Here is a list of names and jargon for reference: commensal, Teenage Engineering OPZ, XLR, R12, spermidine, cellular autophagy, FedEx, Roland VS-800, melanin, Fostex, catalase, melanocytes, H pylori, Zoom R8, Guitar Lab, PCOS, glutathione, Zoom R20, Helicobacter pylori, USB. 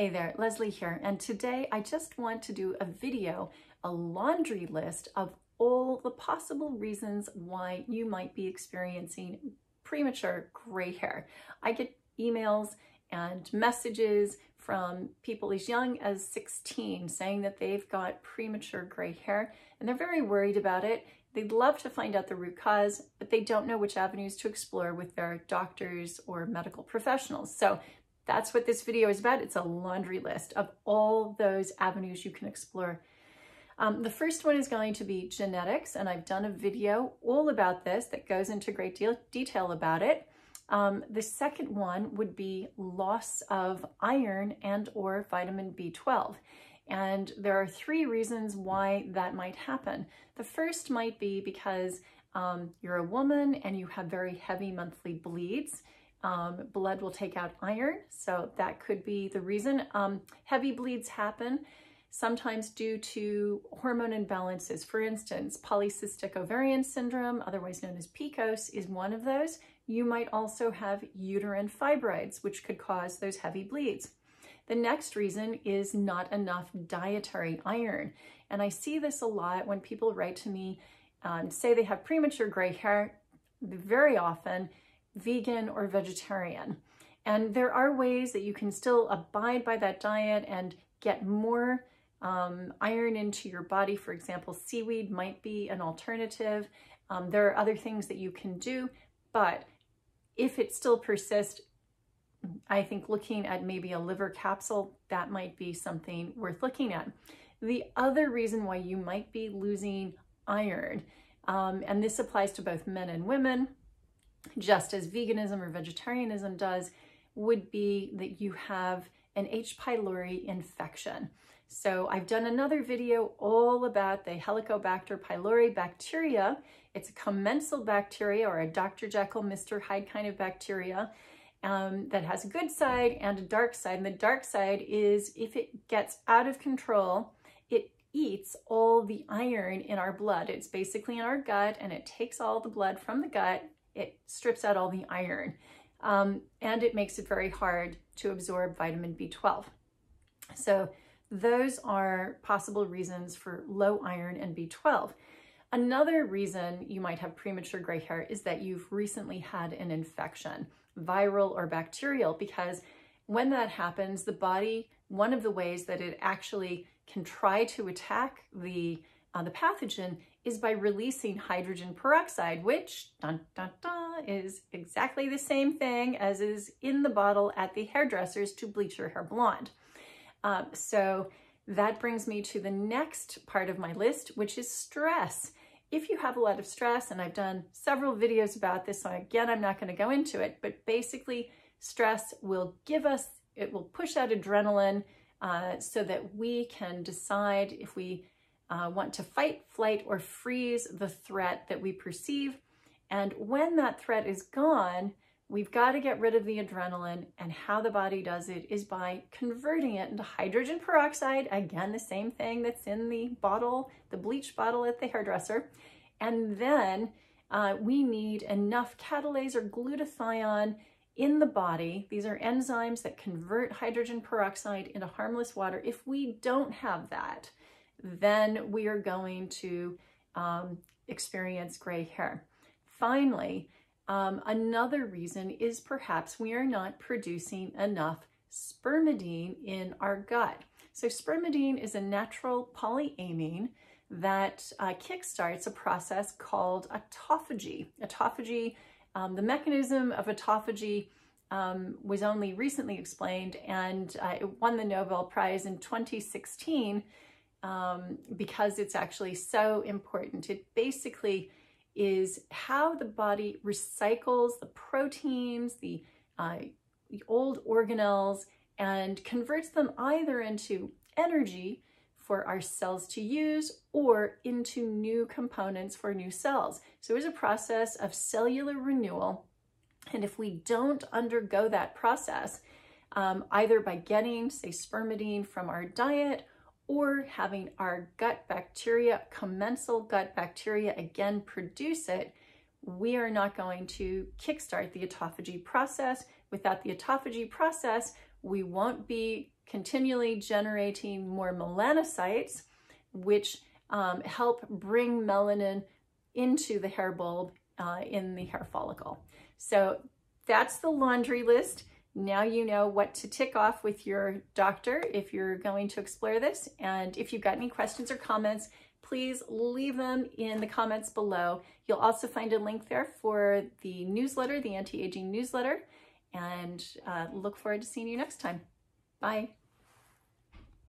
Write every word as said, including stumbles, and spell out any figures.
Hey there, Leslie here, and today I just want to do a video, a laundry list of all the possible reasons why you might be experiencing premature gray hair. I get emails and messages from people as young as sixteen saying that they've got premature gray hair and they're very worried about it. They'd love to find out the root cause, but they don't know which avenues to explore with their doctors or medical professionals. So that's what this video is about. It's a laundry list of all those avenues you can explore. Um, the first one is going to be genetics, and I've done a video all about this that goes into great deal detail about it. Um, the second one would be loss of iron and or vitamin B twelve. And there are three reasons why that might happen. The first might be because um, you're a woman and you have very heavy monthly bleeds. Um, blood will take out iron, so that could be the reason. Um, heavy bleeds happen sometimes due to hormone imbalances. For instance, polycystic ovarian syndrome, otherwise known as P C O S, is one of those. You might also have uterine fibroids, which could cause those heavy bleeds. The next reason is not enough dietary iron. And I see this a lot when people write to me, um, say they have premature gray hair, very often vegan or vegetarian. And there are ways that you can still abide by that diet and get more um, iron into your body. For example, seaweed might be an alternative. Um, there are other things that you can do, but if it still persists, I think looking at maybe a liver capsule, that might be something worth looking at. The other reason why you might be losing iron, um, and this applies to both men and women, just as veganism or vegetarianism does, would be that you have an H. pylori infection. So I've done another video all about the Helicobacter pylori bacteria. It's a commensal bacteria, or a Doctor Jekyll, Mister Hyde kind of bacteria um, that has a good side and a dark side. And the dark side is, if it gets out of control, it eats all the iron in our blood. It's basically in our gut, and it takes all the blood from the gut. It strips out all the iron, um, and it makes it very hard to absorb vitamin B twelve. So those are possible reasons for low iron and B twelve. Another reason you might have premature gray hair is that you've recently had an infection, viral or bacterial, because when that happens, the body, one of the ways that it actually can try to attack the Uh, the pathogen is by releasing hydrogen peroxide, which dun, dun, dun, is exactly the same thing as is in the bottle at the hairdressers to bleach your hair blonde. Um, so that brings me to the next part of my list, which is stress. If you have a lot of stress, and I've done several videos about this, so again, I'm not going to go into it, but basically stress will give us, it will push out adrenaline uh, so that we can decide if we Uh, want to fight, flight, or freeze the threat that we perceive. And when that threat is gone, we've got to get rid of the adrenaline, and how the body does it is by converting it into hydrogen peroxide, again, the same thing that's in the bottle, the bleach bottle at the hairdresser. And then uh, we need enough catalase or glutathione in the body. These are enzymes that convert hydrogen peroxide into harmless water. If we don't have that, then we are going to um, experience gray hair. Finally, um, another reason is perhaps we are not producing enough spermidine in our gut. So spermidine is a natural polyamine that uh, kickstarts a process called autophagy. Autophagy, um, the mechanism of autophagy um, was only recently explained, and uh, it won the Nobel Prize in twenty sixteen. Um, because it's actually so important. It basically is how the body recycles the proteins, the, uh, the old organelles, and converts them either into energy for our cells to use or into new components for new cells. So it's a process of cellular renewal. And if we don't undergo that process, um, either by getting, say, spermidine from our diet, or having our gut bacteria, commensal gut bacteria, again, produce it, we are not going to kickstart the autophagy process. Without the autophagy process, we won't be continually generating more melanocytes, which um, help bring melanin into the hair bulb uh, in the hair follicle. So that's the laundry list. Now you know what to tick off with your doctor if you're going to explore this. And if you've got any questions or comments, please leave them in the comments below. You'll also find a link there for the newsletter, the anti-aging newsletter, and uh, look forward to seeing you next time. Bye.